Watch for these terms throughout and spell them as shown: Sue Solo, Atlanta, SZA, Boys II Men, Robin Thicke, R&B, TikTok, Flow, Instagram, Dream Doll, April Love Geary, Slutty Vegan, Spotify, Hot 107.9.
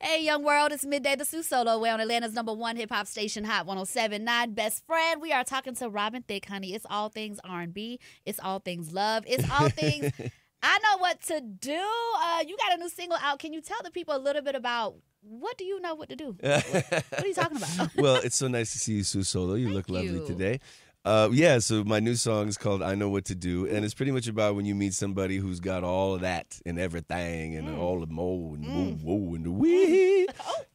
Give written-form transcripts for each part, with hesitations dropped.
Hey, young world, it's Midday, the Sue Solo. We're on Atlanta's #1 hip-hop station, Hot 107.9. Best friend, we are talking to Robin Thicke, honey. It's all things R&B. It's all things love. It's all things... I know what to do. You got a new single out. Can you tell the people a little bit about what do you know what to do? What are you talking about? Well, it's so nice to see you, Sue Solo. You look lovely today. Yeah, so my new song is called I Know What to Do, and it's pretty much about when you meet somebody who's got all of that and everything and all the mo and woo and the wee.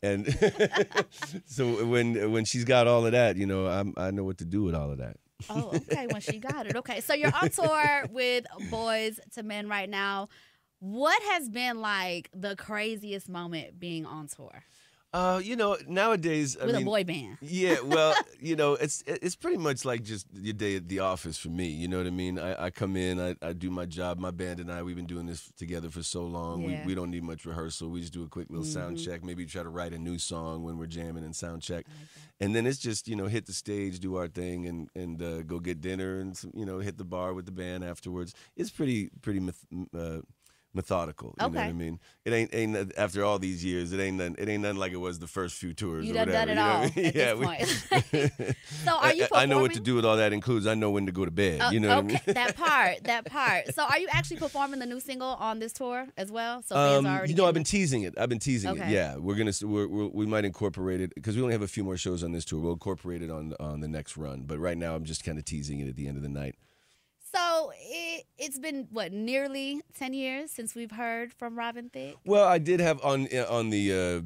And so when she's got all of that, you know, I know what to do with all of that. Oh, okay, when she got it. Okay, so you're on tour with Boys to Men right now. What has been, like, the craziest moment being on tour? You know, nowadays... I mean, a boy band. Yeah, well, you know, it's pretty much like just your day at the office for me, you know what I mean? I come in, I do my job. My band and I, we've been doing this together for so long. Yeah. We don't need much rehearsal. We just do a quick little sound check, maybe try to write a new song when we're jamming and sound check. Like, and then it's just, you know, hit the stage, do our thing, and go get dinner and, you know, hit the bar with the band afterwards. It's pretty methodical, you know what I mean? It ain't after all these years. It ain't nothing like it was the first few tours. You done done it all at this point. So are you performing? I know what to do with all that includes. I know when to go to bed. You know what I mean? That part. So are you actually performing the new single on this tour as well? So fans are already. You know, I've been teasing it. I've been teasing it. Yeah, we might incorporate it because we only have a few more shows on this tour. We'll incorporate it on the next run. But right now, I'm just kind of teasing it at the end of the night. So it's been, what, nearly 10 years since we've heard from Robin Thicke? Well, I did have on the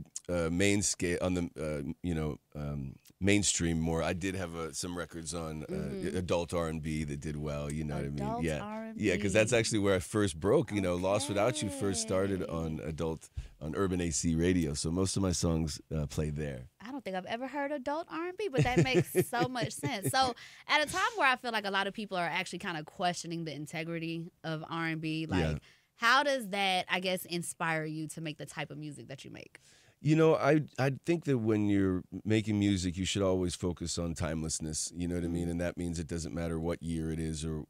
mainstream more. I did have some records on adult R&B that did well, you know what I mean? Yeah, R&B. Yeah, because that's actually where I first broke, you know. Lost Without You first started on Urban AC Radio, so most of my songs play there. I don't think I've ever heard adult R&B, but that makes so much sense. So at a time where I feel like a lot of people are actually kind of questioning the integrity of R&B, like how does that, I guess, inspire you to make the type of music that you make? You know, I think that when you're making music, you should always focus on timelessness, you know what I mean? And that means it doesn't matter what year it is or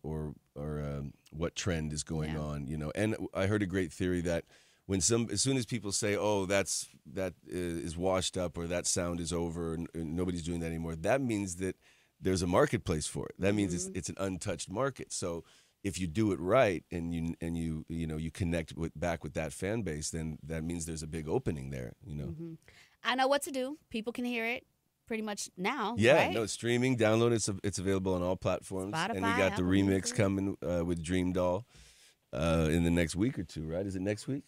what trend is going on, you know. And I heard a great theory that as soon as people say, "Oh, that is washed up," or "that sound is over," and nobody's doing that anymore, that means that there's a marketplace for it. That means it's an untouched market. So if you do it right and you connect back with that fan base, then that means there's a big opening there. You know, I Know What to Do. People can hear it pretty much now. Yeah, right? No, streaming, download. It's available on all platforms. Spotify, and we got the remix coming with Dream Doll in the next week or two. Right? Is it next week?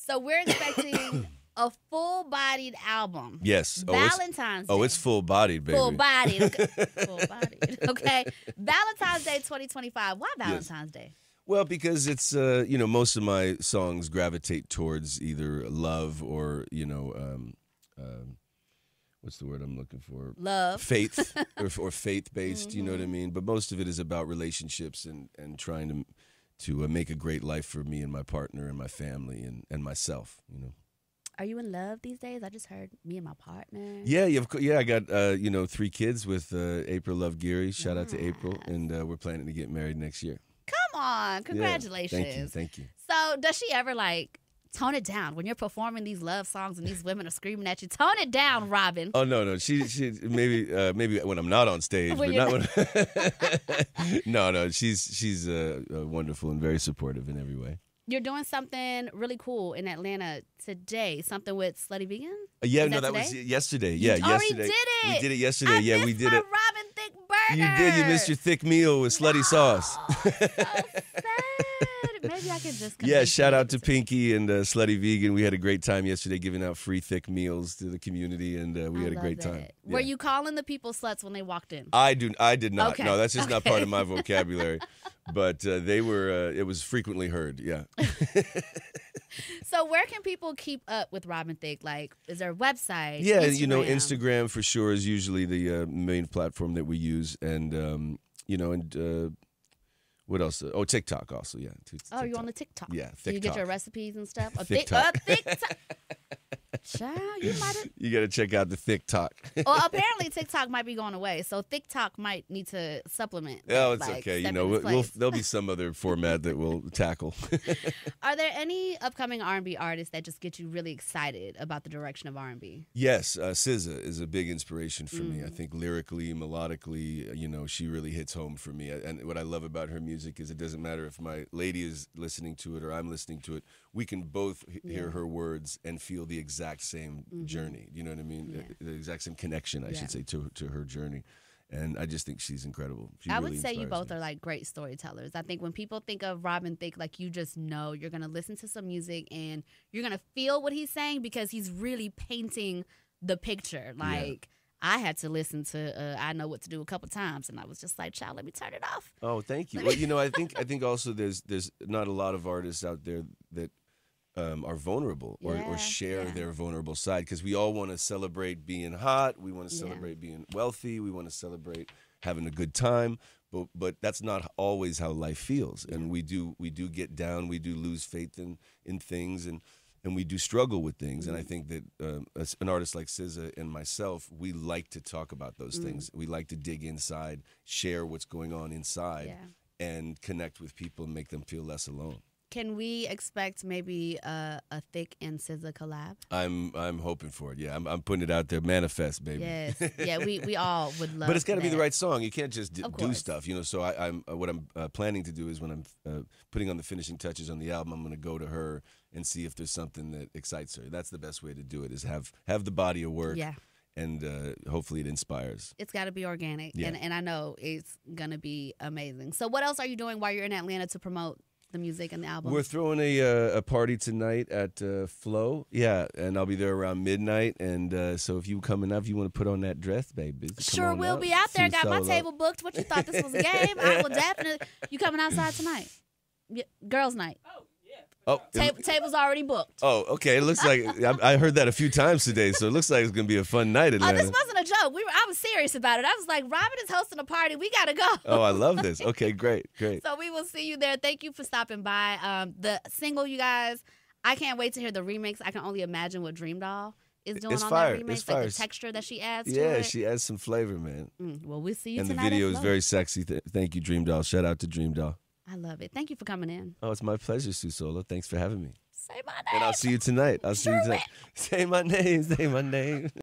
So we're expecting a full-bodied album. Yes. Valentine's Day. Oh, it's full-bodied, baby. Full-bodied. Okay. Full-bodied. Okay. Valentine's Day 2025. Why Valentine's Day? Well, because it's, you know, most of my songs gravitate towards either love or, you know, what's the word I'm looking for? Love. Faith or faith-based, you know what I mean? But most of it is about relationships and trying to make a great life for me and my partner and my family and myself, you know. Are you in love these days? I just heard me and my partner. Yeah, I got, you know, 3 kids with April Love Geary. Shout out to April. And we're planning to get married next year. Come on. Congratulations. Yeah, thank you. So does she ever, like, tone it down when you're performing these love songs and these women are screaming at you? Tone it down, Robin. Oh no, she maybe when I'm not on stage, but not when. No, she's wonderful and very supportive in every way. You're doing something really cool in Atlanta today. Something with Slutty Vegan. Yeah, that was yesterday. Yeah, yesterday. We did it. We did it yesterday. We did it. Robin Thicke burger. You did. You missed your thick meal with slutty sauce. So maybe I could just come. Yeah, shout out to Pinky and Slutty Vegan. We had a great time yesterday giving out free thick meals to the community, and we had a great time. Yeah. Were you calling the people sluts when they walked in? I did not. Okay. No, that's just not part of my vocabulary. But they were. It was frequently heard. Yeah. So where can people keep up with Robin Thicke? Like, is there a website? Yeah, Instagram? You know, Instagram for sure is usually the main platform that we use, and you know, and. What else? Oh, TikTok also, yeah. TikTok. Oh, you're on the TikTok. Yeah, TikTok. So you get your recipes and stuff? TikTok. Child, you might have. You got to check out the TikTok. Well, apparently TikTok might be going away, so TikTok might need to supplement. Oh, it's like, okay. You know, there'll be some other format that we'll tackle. Are there any upcoming R&B artists that just get you really excited about the direction of R&B? Yes, SZA is a big inspiration for me. I think lyrically, melodically, you know, she really hits home for me. And what I love about her music is it doesn't matter if my lady is listening to it or I'm listening to it. We can both hear her words and feel the exact same journey. You know what I mean? Yeah. The exact same connection, I should say, to her journey. And I just think she's incredible. She I would say you both are like great storytellers. I think when people think of Robin Thicke, like you just know you're going to listen to some music and you're going to feel what he's saying because he's really painting the picture. Like I had to listen to I Know What to Do a couple times, and I was just like, child, let me turn it off. Oh, thank you. Well, you know, I think also there's not a lot of artists out there that are vulnerable or share their vulnerable side, because we all want to celebrate being hot. We want to celebrate being wealthy. We want to celebrate having a good time, but that's not always how life feels. And we do get down. We do lose faith in things, and we do struggle with things. And I think that an artist like SZA and myself, we like to talk about those things. We like to dig inside, share what's going on inside, and connect with people and make them feel less alone. Can we expect maybe a Thicke and SZA collab? I'm hoping for it. Yeah, I'm putting it out there. Manifest, baby. Yes. Yeah, we all would love. But it's got to be the right song. You can't just do stuff, you know. So what I'm planning to do is when I'm putting on the finishing touches on the album, I'm going to go to her and see if there's something that excites her. That's the best way to do it. Is have the body of work. Yeah. And hopefully it inspires. It's got to be organic. Yeah. And I know it's going to be amazing. So what else are you doing while you're in Atlanta to promote the music and the album? We're throwing a party tonight at Flow. Yeah, and I'll be there around midnight. And so if you coming up, if you want to put on that dress, baby. Sure, we'll be out there. Got my table booked. What, you thought this was a game? I will definitely. You coming outside tonight? Yeah, girls' night. Oh, yeah. Oh, table's already booked. Oh, okay. It looks like I heard that a few times today, so it looks like it's gonna be a fun night. Oh, this wasn't a joke. I was serious about it. I was like, Robin is hosting a party. We gotta go. Oh, I love this. Okay, great. So we will see you there. Thank you for stopping by. The single, you guys, I can't wait to hear the remix. I can only imagine what Dream Doll is doing on that remix. It's fire. Like the texture that she adds to it. Yeah, she adds some flavor, man. Well, we'll see you tonight. And the video is very sexy. Thank you, Dream Doll. Shout out to Dream Doll. I love it. Thank you for coming in. Oh, it's my pleasure, Susola. Thanks for having me. Say my name. And I'll see you tonight. Say my name. Say my name.